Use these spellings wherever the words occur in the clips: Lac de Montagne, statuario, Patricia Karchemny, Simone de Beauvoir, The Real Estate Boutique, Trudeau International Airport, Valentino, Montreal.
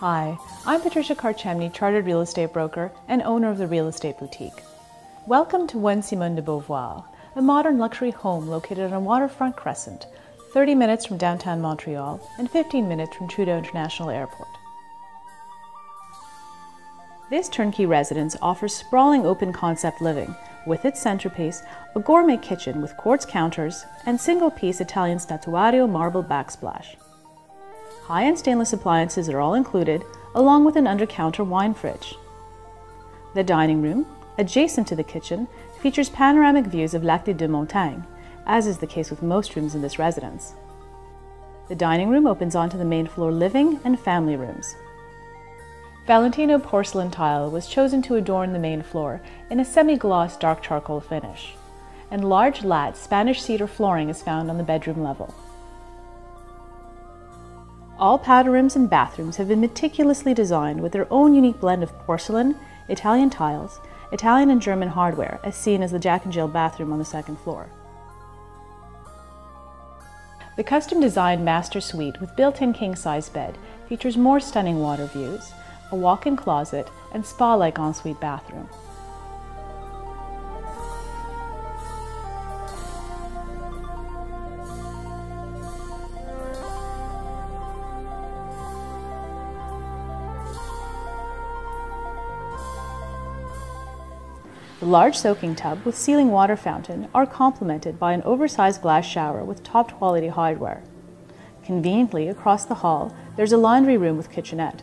Hi, I'm Patricia Karchemny, Chartered Real Estate Broker and owner of The Real Estate Boutique. Welcome to One Simone de Beauvoir, a modern luxury home located on Waterfront Crescent, 30 minutes from downtown Montreal and 15 minutes from Trudeau International Airport. This turnkey residence offers sprawling open concept living, with its centerpiece, a gourmet kitchen with quartz counters and single-piece Italian statuario marble backsplash. High-end stainless appliances are all included, along with an under-counter wine fridge. The dining room, adjacent to the kitchen, features panoramic views of Lac de Montagne, as is the case with most rooms in this residence. The dining room opens onto the main floor living and family rooms. Valentino porcelain tile was chosen to adorn the main floor in a semi-gloss dark charcoal finish, and large lat Spanish cedar flooring is found on the bedroom level. All powder rooms and bathrooms have been meticulously designed with their own unique blend of porcelain, Italian tiles, Italian and German hardware, as seen as the Jack and Jill bathroom on the second floor. The custom-designed master suite with built-in king-size bed features more stunning water views, a walk-in closet, and spa-like ensuite bathroom. The large soaking tub with ceiling water fountain are complemented by an oversized glass shower with top-quality hardware. Conveniently, across the hall, there's a laundry room with kitchenette.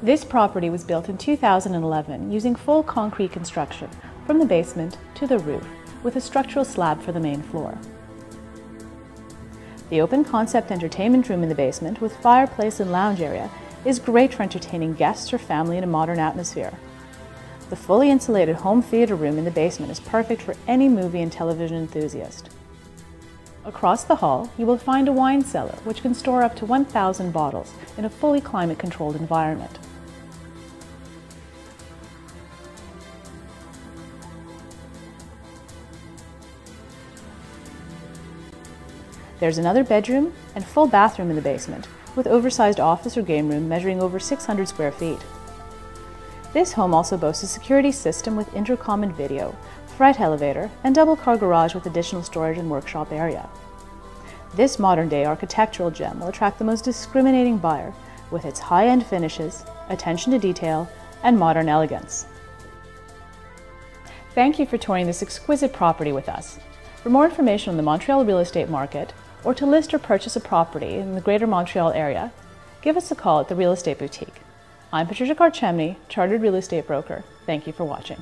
This property was built in 2011 using full concrete construction from the basement to the roof, with a structural slab for the main floor. The open-concept entertainment room in the basement with fireplace and lounge area is great for entertaining guests or family in a modern atmosphere. The fully insulated home theater room in the basement is perfect for any movie and television enthusiast. Across the hall, you will find a wine cellar, which can store up to 1,000 bottles in a fully climate-controlled environment. There's another bedroom and full bathroom in the basement, with oversized office or game room measuring over 600 square feet. This home also boasts a security system with intercom and video, freight elevator, and double-car garage with additional storage and workshop area. This modern-day architectural gem will attract the most discriminating buyer with its high-end finishes, attention to detail, and modern elegance. Thank you for touring this exquisite property with us. For more information on the Montreal real estate market, or to list or purchase a property in the Greater Montreal area, give us a call at the Real Estate Boutique. I'm Patricia Karchemny, Chartered Real Estate Broker. Thank you for watching.